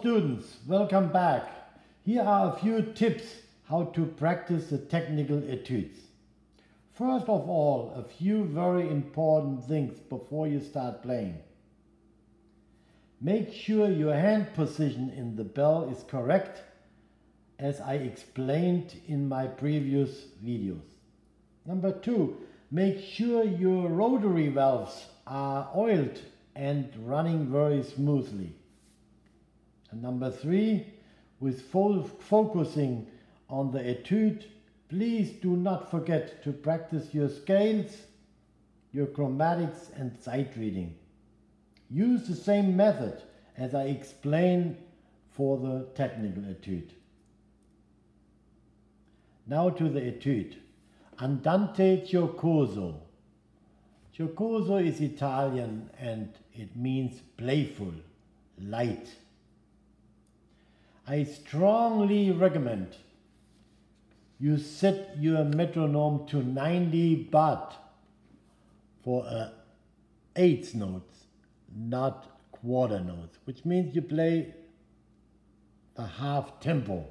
students, welcome back. Here are a few tips how to practice the technical etudes. First of all, a few very important things before you start playing. Make sure your hand position in the bell is correct, as I explained in my previous videos. Number two, make sure your rotary valves are oiled and running very smoothly. And number three, with focusing on the etude, please do not forget to practice your scales, your chromatics and sight reading. Use the same method as I explained for the technical etude. Now to the etude. Andante giocoso. Giocoso is Italian and it means playful, light. I strongly recommend you set your metronome to 90 baud for eighth notes, not quarter notes, which means you play a half tempo.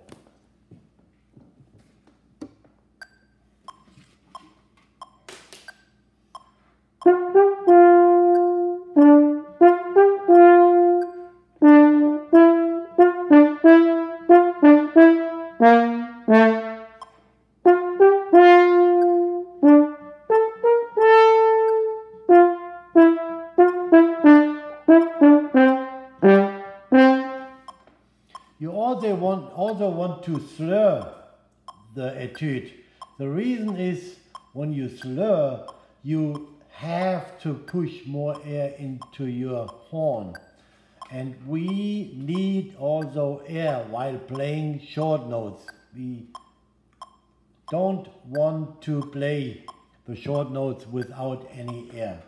You also want to slur the etude. The reason is when you slur, you have to push more air into your horn. And we need also air while playing short notes. We don't want to play the short notes without any air.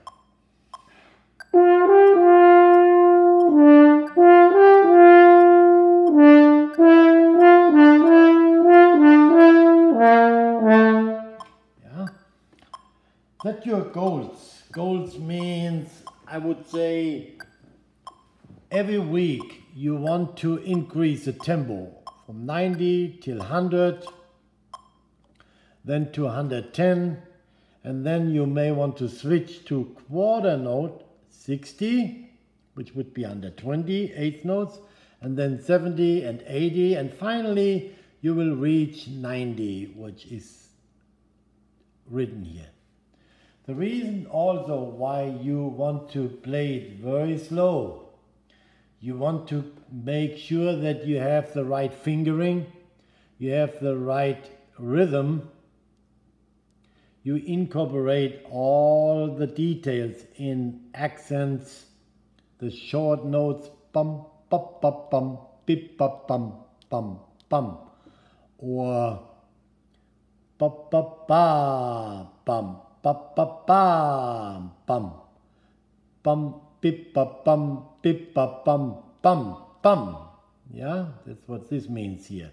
Set your goals. Goals means, I would say, every week you want to increase the tempo from 90 till 100, then to 110, and then you may want to switch to quarter note 60, which would be 120, eighth notes, and then 70 and 80, and finally you will reach 90, which is written here. The reason also why you want to play it very slow, you want to make sure that you have the right fingering, you have the right rhythm, you incorporate all the details in accents, the short notes, bum, bum, bum, bum, bip, bum, bum, bum, bum, or ba, ba, ba, bum. Bum, bum, bum, bum, bum, bip, bum, bip, bum, bum, bum. Yeah, that's what this means here.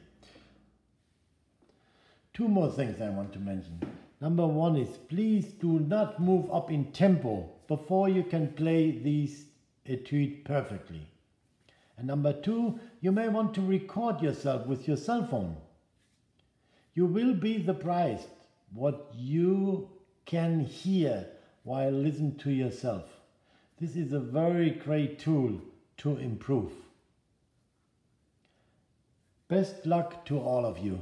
Two more things I want to mention. Number one is, please do not move up in tempo before you can play these etudes perfectly. And number two, you may want to record yourself with your cell phone. You will be surprised what you can hear while listening to yourself. This is a very great tool to improve. Best luck to all of you.